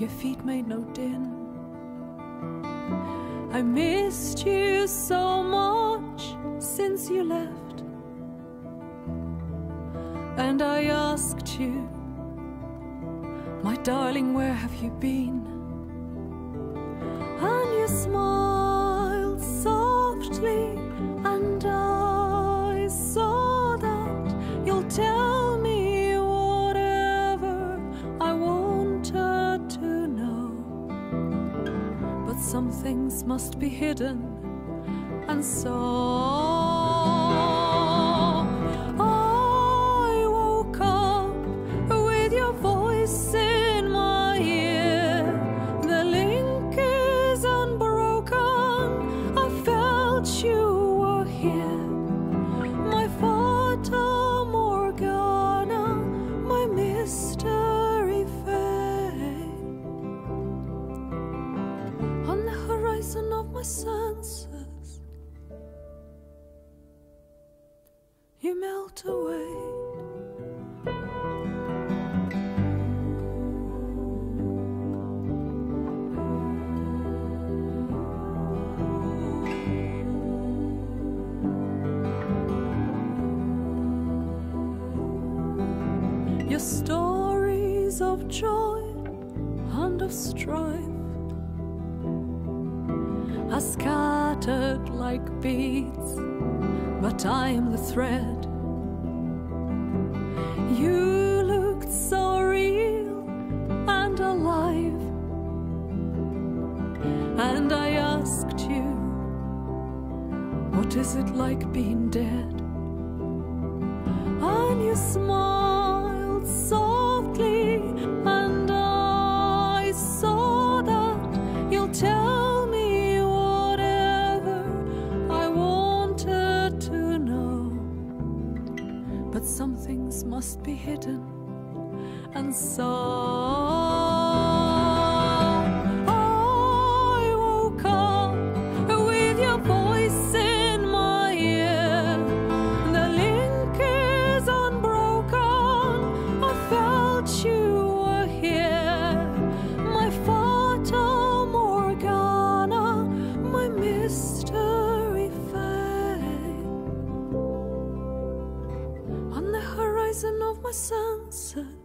your feet made no din. I missed you so much since you left, and I asked you, my darling, where have you been? And you smiled softly, and I saw that you'll tell me whatever I wanted to know. But some things must be hidden, and so senses, you melt away. Your stories of joy and of strife are scattered like beads, but I am the thread. You looked so real and alive, and I asked you, what is it like being dead? And you smiled softly, and I saw that you'll tell some things must be hidden, and so I woke up with your voice in my ear. The link is unbroken, I felt you were here. My Fata Morgana, my mystery. Of my senses.